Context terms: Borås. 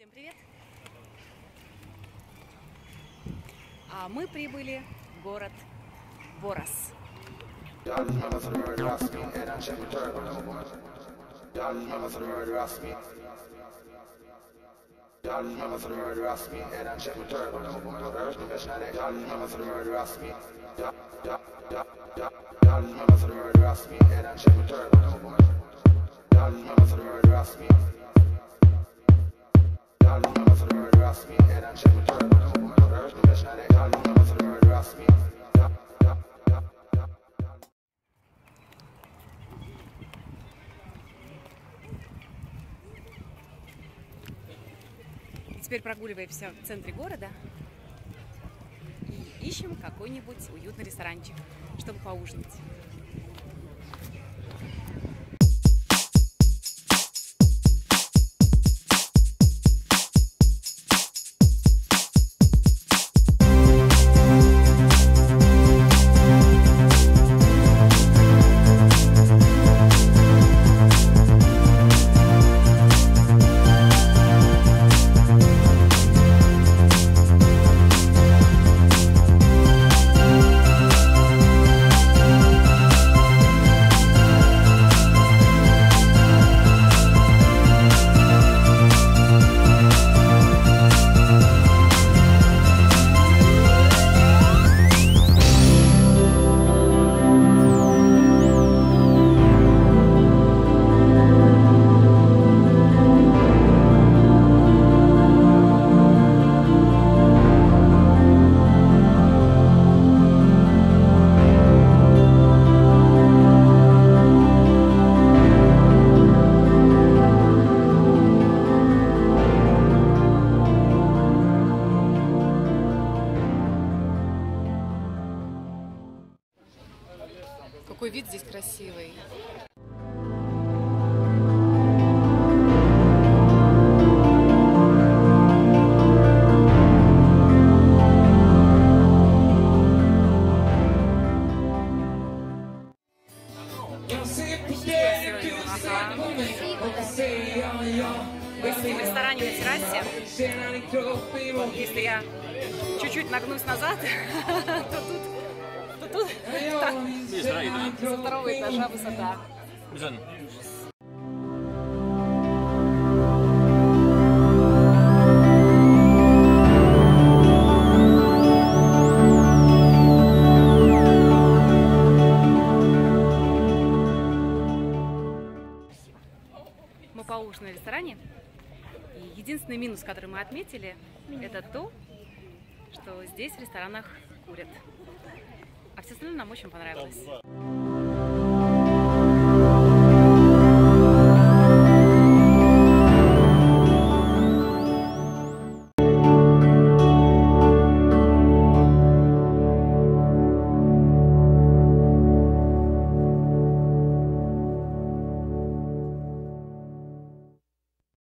Всем привет! А мы прибыли в город Борос. Теперь прогуливаемся в центре города и ищем какой-нибудь уютный ресторанчик, чтобы поужинать. Какой вид здесь красивый. Мы с ним в ресторане на террасе. Если я чуть-чуть нагнусь назад, то тут... Со второго этажа высота. Мы поужинали в ресторане. И единственный минус, который мы отметили, это то, что здесь в ресторанах курят. А все остальное нам очень понравилось.